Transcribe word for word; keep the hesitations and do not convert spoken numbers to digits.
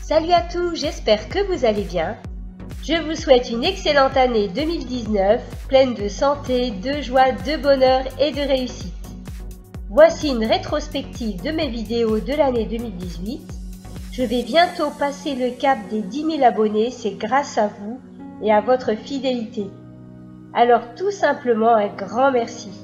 Salut à tous, j'espère que vous allez bien. Je vous souhaite une excellente année deux mille dix-neuf, pleine de santé, de joie, de bonheur et de réussite. Voici une rétrospective de mes vidéos de l'année deux mille dix-huit. Je vais bientôt passer le cap des dix mille abonnés, c'est grâce à vous et à votre fidélité. Alors tout simplement un grand merci.